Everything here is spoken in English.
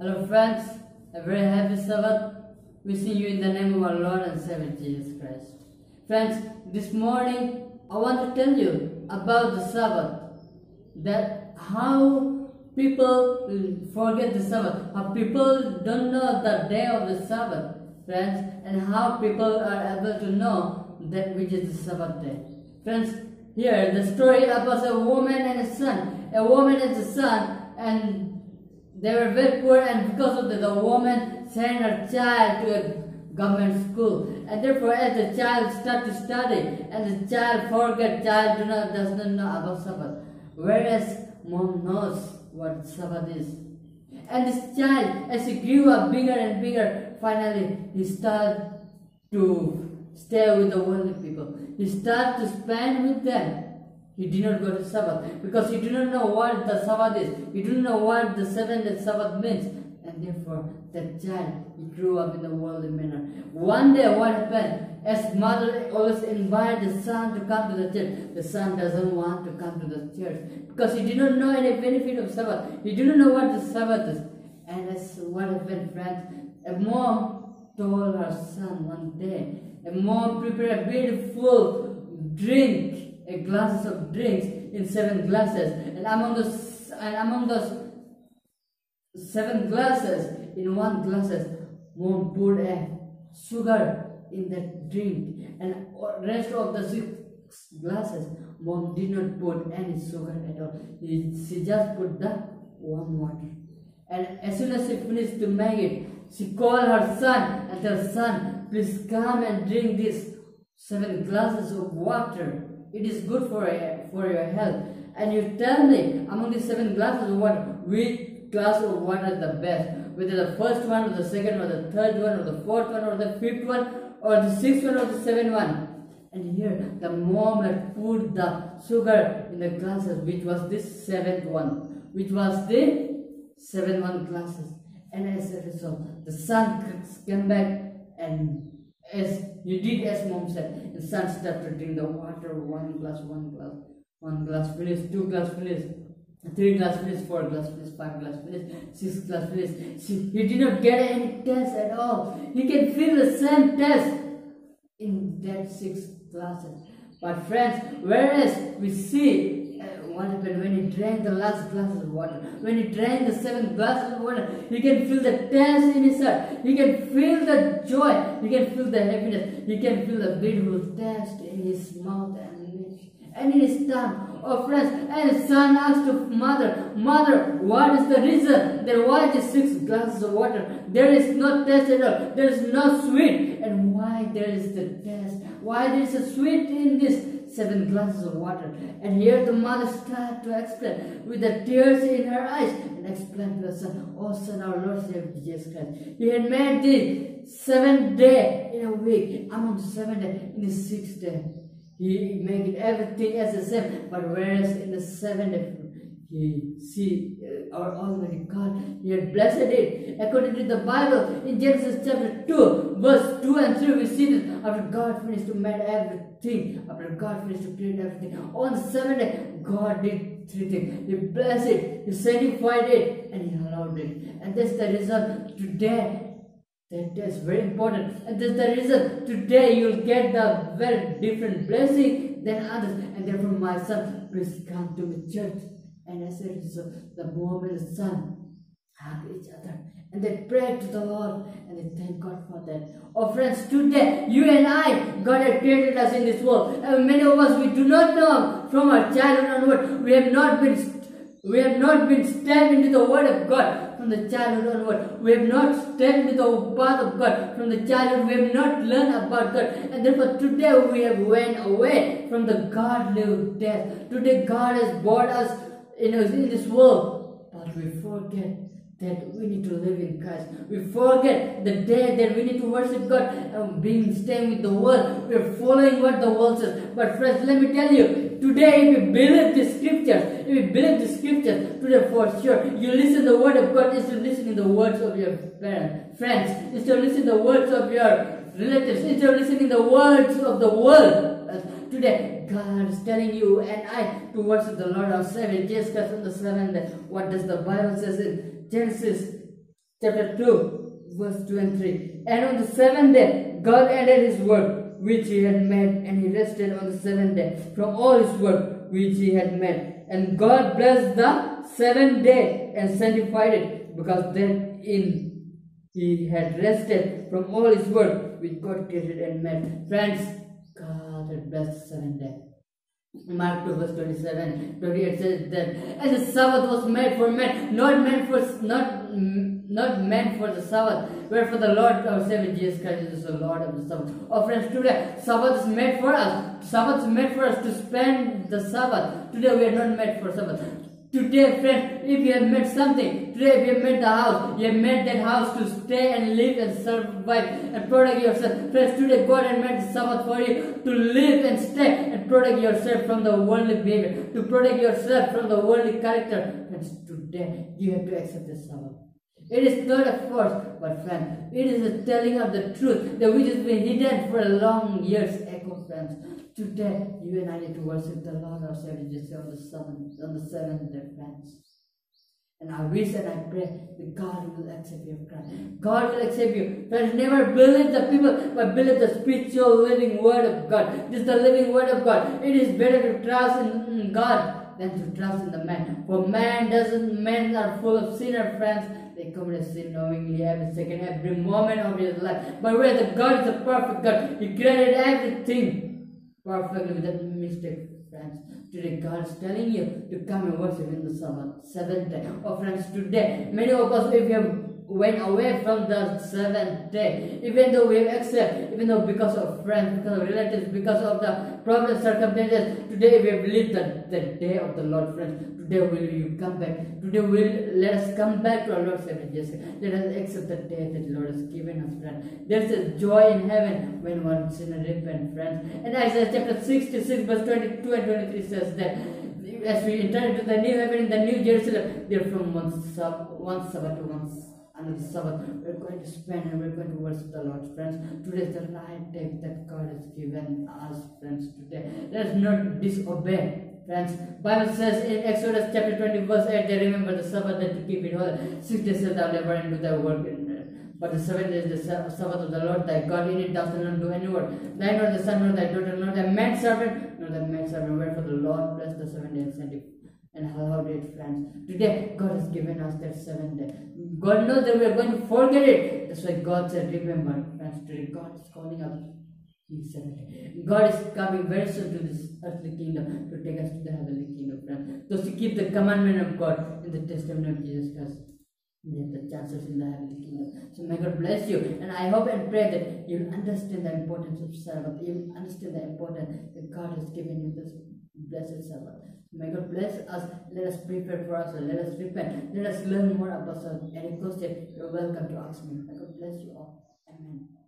Hello friends, a very happy Sabbath. Wishing you in the name of our Lord and Savior Jesus Christ. Friends, this morning I want to tell you about the Sabbath. That how people forget the Sabbath, how people don't know the day of the Sabbath, friends, and how people are able to know that which is the Sabbath day. Friends, here the story about a woman and a son. A woman and a son, and they were very poor, and because of that, the woman sent her child to a government school. And therefore, as the child starts to study, and the child forgets, child does not know about Sabbath. Whereas mom knows what Sabbath is. And this child, as he grew up bigger and bigger, finally he started to stay with the worldly people. He started to spend with them. He did not go to Sabbath because he did not know what the Sabbath is. He did not know what the 7th day Sabbath means. And therefore, that child grew up in the worldly manner. One day, what happened? As mother always invited the son to come to the church, the son doesn't want to come to the church because he did not know any benefit of Sabbath. He did not know what the Sabbath is. And as what happened, friends? A mom told her son one day. A mom prepared a beautiful drink. A glasses of drinks in 7 glasses, and among those 7 glasses, in 1 glass, mom put a sugar in that drink, and rest of the 6 glasses, mom did not put any sugar at all. She just put the warm water, and as soon as she finished to make it, she called her son and her son, please come and drink these 7 glasses of water. It is good for your health. And you tell me, among the 7 glasses of water, which glass of water is the best? Whether the first one, or the second, or the third one, or the fourth one, or the fifth one, or the sixth one, or the seventh one. And here, the mom had put the sugar in the glasses, which was this 7th one, which was the 7th glasses. And as a result, the son came back, and as you did as mom said, the son started to drink the water, 1 glass, 1 glass, 1 glass finish, 2 glass finish, 3 glass finish, 4 glass finish, 5 glass finish, 6 glass finish. He did not get any taste at all. He can feel the same taste in that 6 glasses. But friends, whereas we see what happened when he drank the last glass of water, when he drank the 7 glasses of water, he can feel the taste in his heart. He can feel the joy. He can feel the happiness. He can feel the beautiful taste in his mouth and in his tongue. Oh friends, and his son asked to mother, Mother, what is the reason that why the 6 glasses of water? There is no taste at all. There is no sweet. And why there is the taste? Why there is a sweet in this 7 glasses of water? And here the mother started to explain with the tears in her eyes, and explained to her son, oh son, our Lord Savior Jesus Christ, he had made this 7 days in a week. Among 7 days, in the 6th day, he made everything as the same. But whereas in the 7th day, our Almighty God, he had blessed it. According to the Bible, in Genesis chapter 2, verse 2 and 3, we see that after God finished to make everything, after God finished to create everything, on the 7th day, God did 3 things. He blessed it, he sanctified it, and he allowed it. And that's the reason today, that is very important. And that's the reason today you'll get the very different blessing than others. And therefore, my son, please come to the church. And as a result, the mom and the son hug each other, and they pray to the Lord, and they thank God for that. Oh friends, today you and I, God has created us in this world, and many of us, we do not know from our childhood onward. We have not been stepped into the Word of God from the childhood onward. We have not stepped into the path of God from the childhood. We have not learned about God, and therefore today we have went away from the God-lived death. Today God has brought us in this world, but we forget that we need to live in Christ. We forget the day that we need to worship God and staying with the world. We are following what the world says. But friends, let me tell you, today if you believe the scriptures, today for sure, you listen the word of God is to listen to the words of your parents, friends, is to listen the words of your relatives, is to listen to the words of the world. Today, God is telling you and I to worship the Lord our Savior Jesus Christ on the 7th day. What does the Bible says in Genesis chapter 2, verse 2 and 3. And on the seventh day, God ended his work which he had made, and he rested on the seventh day from all his work which he had made. And God blessed the seventh day and sanctified it, because therein he had rested from all his work which God created and made. Friends, God had blessed the seventh day. Mark 2 verse 27-28 says that as the Sabbath was made for man, not meant for the Sabbath, wherefore the Lord our Savior Jesus Christ is the Lord of the Sabbath. Oh friends, today Sabbath is made for us. Sabbath is made for us to spend the Sabbath. Today we are not made for Sabbath. Today, friends, if you have made something, today if you have made the house, you have made that house to stay and live and survive and protect yourself. Friends, today God has made the Sabbath for you to live and stay and protect yourself from the worldly behavior, to protect yourself from the worldly character. Friends, today you have to accept the Sabbath. It is not a force, but friends, it is a telling of the truth, that which has been hidden for long years ago, friends. Today, you and I need to worship the Lord our Savior Jesus on the seventh day, friends. And I wish and I pray that God will accept your cry. God will accept you. Friends, never believe the people, but believe the spiritual living word of God. This is the living word of God. It is better to trust in God than to trust in the man. For men are full of sinners, friends. They commit sin knowingly every second, every moment of your life. But where the God is a perfect God, He created everything perfectly without mistake, friends. Today God is telling you to come and worship in the Sabbath, seventh day. Oh friends, today many of us, if you have went away from the seventh day, even though we have accepted, even though because of friends, because of relatives, because of the problems, circumstances, today we have lived the day of the Lord, friends. Today will you come back. Today will let us come back to our Lord Savior Jesus. Let us accept the day that the Lord has given us, friends. There is a joy in heaven when one sinner repents, friends. And Isaiah chapter 66 verse 22 and 23 says that as we enter into the new heaven and the new Jerusalem, they are from one Sabbath to one another Sabbath. We are going to spend and we are going to worship the Lord, friends. Today is the right day that God has given us, friends. Today, let us not disobey. Friends, Bible says in Exodus chapter 20 verse 8, they remember the Sabbath that to keep it holy. 6 days thou labor and do thy work, but the 7th day is the Sabbath of the Lord thy God. In it thou shalt not do any work, neither the son nor thy daughter, nor thy maidservant, wherefore the Lord blessed the 7th day and sanctified. And how did it, friends? Today God has given us that 7th day. God knows that we are going to forget it. That's why God said, remember, friends. Today God is calling us. God is coming very soon to this earthly kingdom to take us to the heavenly kingdom, friends. Those who keep the commandment of God and the testimony of Jesus Christ, they have the chances in the heavenly kingdom. So may God bless you, and I hope and pray that you will understand the importance of Sabbath. You will understand the importance that God has given you this blessed Sabbath. May God bless us. Let us prepare for us. Let us repent. Let us learn more about us. Any question, you are welcome to ask me. May God bless you all. Amen.